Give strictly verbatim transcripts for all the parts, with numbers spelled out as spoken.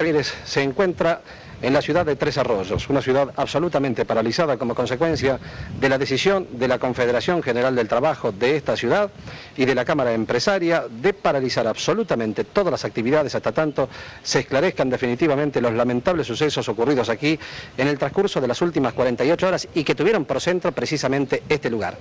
Ramírez se encuentra en la ciudad de Tres Arroyos, una ciudad absolutamente paralizada como consecuencia de la decisión de la Confederación General del Trabajo de esta ciudad y de la Cámara Empresaria de paralizar absolutamente todas las actividades hasta tanto se esclarezcan definitivamente los lamentables sucesos ocurridos aquí en el transcurso de las últimas cuarenta y ocho horas y que tuvieron por centro precisamente este lugar.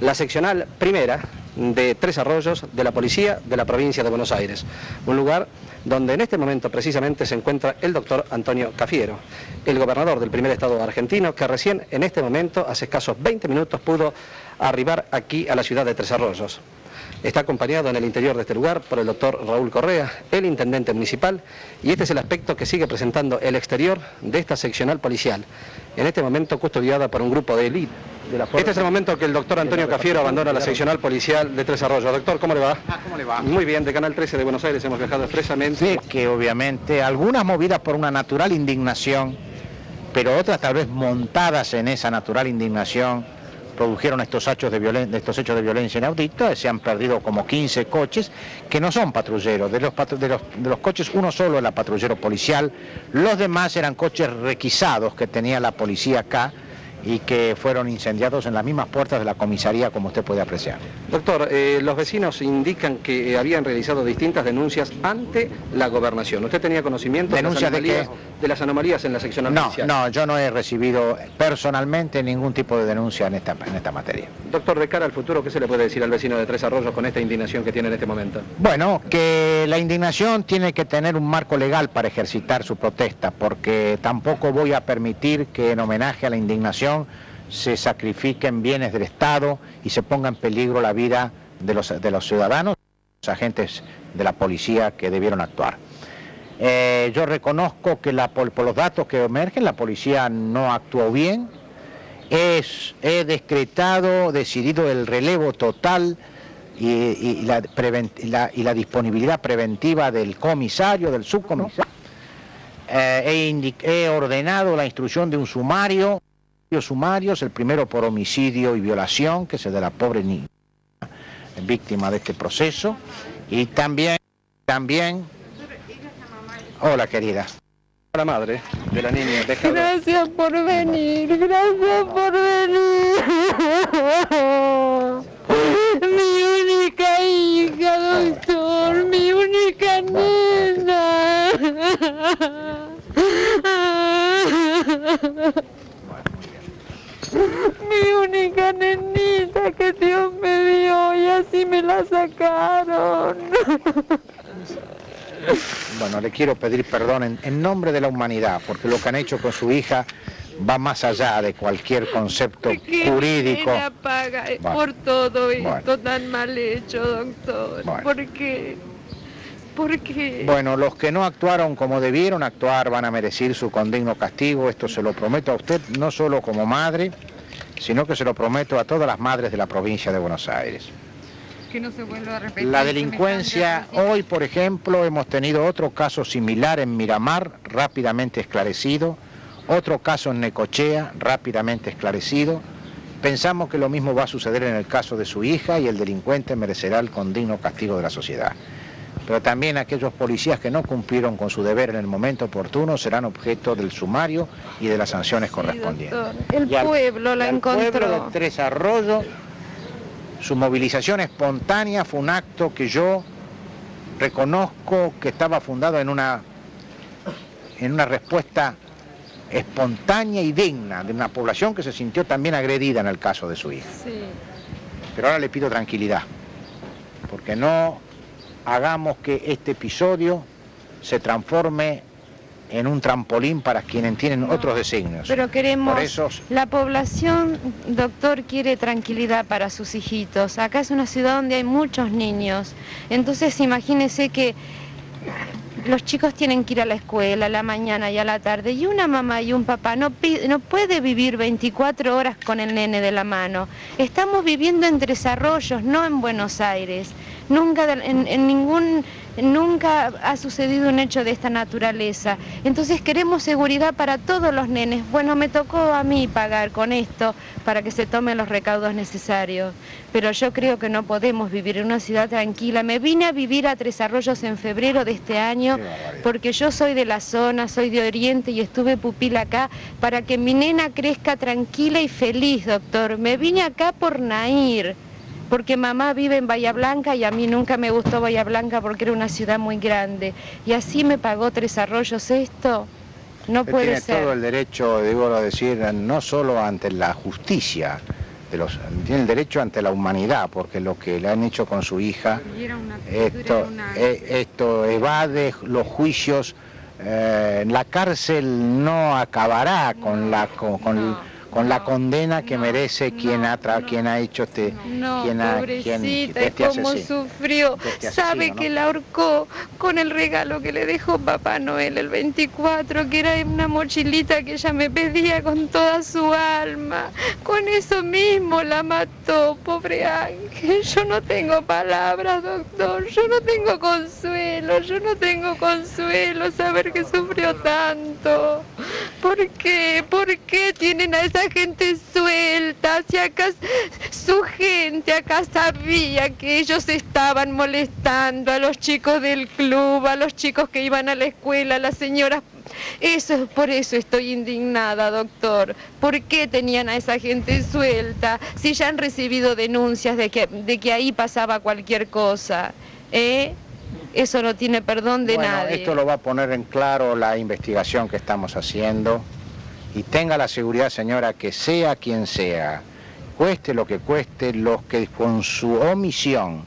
La seccional primera de Tres Arroyos de la Policía de la Provincia de Buenos Aires, un lugar donde en este momento precisamente se encuentra el doctor Antonio Cafiero, el gobernador del primer estado argentino, que recién en este momento, hace escasos veinte minutos, pudo arribar aquí a la ciudad de Tres Arroyos. Está acompañado en el interior de este lugar por el doctor Raúl Correa, el intendente municipal, y este es el aspecto que sigue presentando el exterior de esta seccional policial, en este momento custodiada por un grupo de élite. Este es el momento que el doctor Antonio Cafiero abandona la seccional policial de Tres Arroyos. Doctor, ¿cómo le va? Ah, ¿cómo le va? Muy bien, de Canal trece de Buenos Aires hemos viajado expresamente. Sí, que obviamente algunas movidas por una natural indignación, pero otras tal vez montadas en esa natural indignación, produjeron estos hechos de, violen estos hechos de violencia inaudita. Se han perdido como quince coches que no son patrulleros. De los, patru de los, de los coches, uno solo era patrullero policial, los demás eran coches requisados que tenía la policía acá, y que fueron incendiados en las mismas puertas de la comisaría, como usted puede apreciar. Doctor, eh, los vecinos indican que eh, habían realizado distintas denuncias ante la gobernación. ¿Usted tenía conocimiento de las anomalías, de que... de las anomalías en la seccional policial? No, no, yo no he recibido personalmente ningún tipo de denuncia en esta, en esta materia. Doctor, de cara al futuro, ¿qué se le puede decir al vecino de Tres Arroyos con esta indignación que tiene en este momento? Bueno, que la indignación tiene que tener un marco legal para ejercitar su protesta, porque tampoco voy a permitir que en homenaje a la indignación se sacrifiquen bienes del Estado y se ponga en peligro la vida de los, de los ciudadanos, los agentes de la policía que debieron actuar. Eh, yo reconozco que la, por, por los datos que emergen, la policía no actuó bien. Es, he decretado, decidido el relevo total y, y, la preven, la, y la disponibilidad preventiva del comisario, del subcomisario. Eh, he, he ordenado la instrucción de un sumario. Sumarios, el primero por homicidio y violación, que es el de la pobre niña víctima de este proceso, y también, también, hola querida, la madre de la niña. Dejado. Gracias por venir, gracias por venir, mi única hija, doctor, mi única nena. Mi única nenita que Dios me dio y así me la sacaron. Bueno, le quiero pedir perdón en, en nombre de la humanidad, porque lo que han hecho con su hija va más allá de cualquier concepto jurídico. Ella paga bueno, por todo esto bueno. tan mal hecho, doctor. Bueno. ¿Por qué? Porque... Bueno, los que no actuaron como debieron actuar van a merecer su condigno castigo, esto se lo prometo a usted, no solo como madre, sino que se lo prometo a todas las madres de la provincia de Buenos Aires. Que no se vuelva a repetir. La delincuencia, hoy por ejemplo, hemos tenido otro caso similar en Miramar, rápidamente esclarecido, otro caso en Necochea, rápidamente esclarecido. Pensamos que lo mismo va a suceder en el caso de su hija y el delincuente merecerá el condigno castigo de la sociedad. Pero también aquellos policías que no cumplieron con su deber en el momento oportuno serán objeto del sumario y de las sanciones correspondientes. Sí, el al, pueblo la encontró. El pueblo de Tres Arroyos, su movilización espontánea fue un acto que yo reconozco que estaba fundado en una, en una respuesta espontánea y digna de una población que se sintió también agredida en el caso de su hija. Sí. Pero ahora le pido tranquilidad, porque no... hagamos que este episodio se transforme en un trampolín para quienes tienen no, otros designios. Pero queremos... Por eso... La población, doctor, quiere tranquilidad para sus hijitos. Acá es una ciudad donde hay muchos niños. Entonces imagínense que los chicos tienen que ir a la escuela a la mañana y a la tarde. Y una mamá y un papá no, no puede vivir veinticuatro horas con el nene de la mano. Estamos viviendo en Tres Arroyos, no en Buenos Aires. nunca, en, en ningún, nunca ha sucedido un hecho de esta naturaleza. Entonces queremos seguridad para todos los nenes. Bueno, me tocó a mí pagar con esto para que se tomen los recaudos necesarios, pero yo creo que no podemos vivir en una ciudad tranquila. Me vine a vivir a Tres Arroyos en febrero de este año porque yo soy de la zona, soy de Oriente y estuve pupila acá para que mi nena crezca tranquila y feliz, doctor. Me vine acá por Nair, porque mamá vive en Bahía Blanca y a mí nunca me gustó Bahía Blanca porque era una ciudad muy grande. Y así me pagó Tres Arroyos esto. No puede tiene ser. Tiene todo el derecho, digo, a decir, no solo ante la justicia, de los, tiene el derecho ante la humanidad, porque lo que le han hecho con su hija, una, esto, una... eh, esto evade los juicios. Eh, la cárcel no acabará con no, la... Con, con no. con no, la condena que no, merece quien, no, ha tra no, quien ha hecho este... No, quien ha, pobrecita, quien, este cómo asesino, sufrió. Este asesino, sabe, ¿no?, que la ahorcó con el regalo que le dejó Papá Noel el veinticuatro, que era una mochilita que ella me pedía con toda su alma. Con eso mismo la mató, pobre Ángel. Yo no tengo palabras, doctor. Yo no tengo consuelo, yo no tengo consuelo saber que sufrió tanto. ¿Por qué? ¿Por qué tienen a esa gente suelta? Si acá su gente acá sabía que ellos estaban molestando a los chicos del club, a los chicos que iban a la escuela, a las señoras. Eso, por eso estoy indignada, doctor. ¿Por qué tenían a esa gente suelta? Si ya han recibido denuncias de que, de que ahí pasaba cualquier cosa, ¿eh? Eso no tiene perdón de bueno, nadie. Esto lo va a poner en claro la investigación que estamos haciendo. Y tenga la seguridad, señora, que sea quien sea, cueste lo que cueste, los que con su omisión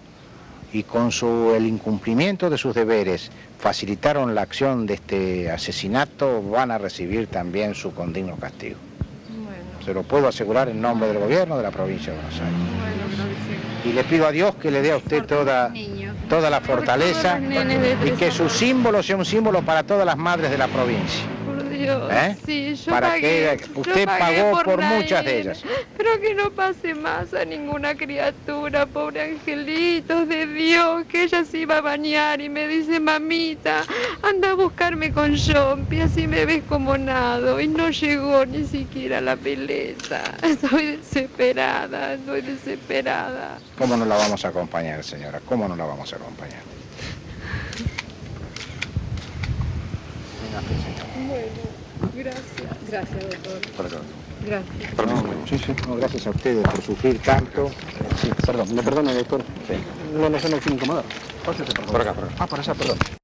y con su, el incumplimiento de sus deberes facilitaron la acción de este asesinato, van a recibir también su condigno castigo. Bueno. Se lo puedo asegurar en nombre del gobierno de la provincia de Buenos Aires. Bueno, sí. Y le pido a Dios que le dé a usted toda, toda la fortaleza y que su símbolo sea un símbolo para todas las madres de la provincia. ¿Eh? Sí, yo para pagué, que usted yo pagué pagó por, por muchas de ellas. Pero que no pase más a ninguna criatura, pobre angelitos de Dios, que ella se iba a bañar y me dice, mamita, anda a buscarme con Yompi, así me ves como nado. Y no llegó ni siquiera a la pileta. Estoy desesperada, estoy desesperada. ¿Cómo no la vamos a acompañar, señora? ¿Cómo no la vamos a acompañar? Gracias. Gracias, doctor. Perdón. Gracias. Perdón, sí, sí. No, gracias a ustedes por sufrir tanto. Sí, perdón. ¿Me perdona, doctor? Sí. No, no, yo no quiero incomodar. Por acá, por acá. Ah, por allá, perdón.